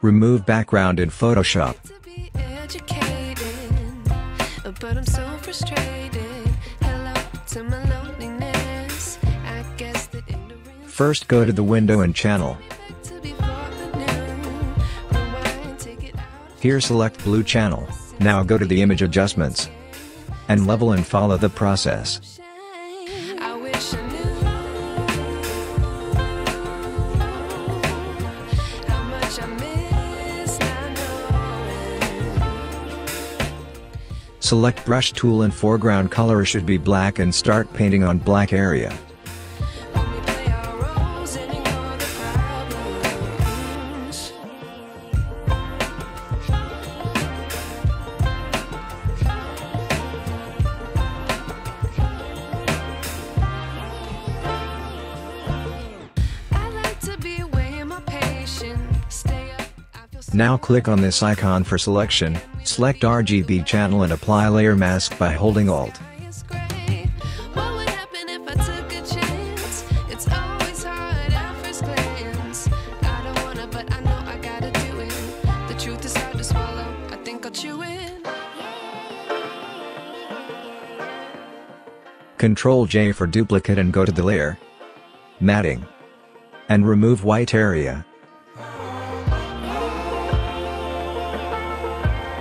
Remove background in Photoshop. First, go to the window and channel. Here select blue channel. Now go to the image adjustments and level and follow the process. Select brush tool and foreground color should be black and start painting on black area. Now click on this icon for selection, select RGB channel and apply layer mask by holding Alt. Ctrl-J for duplicate and go to the layer, matting, and remove white area.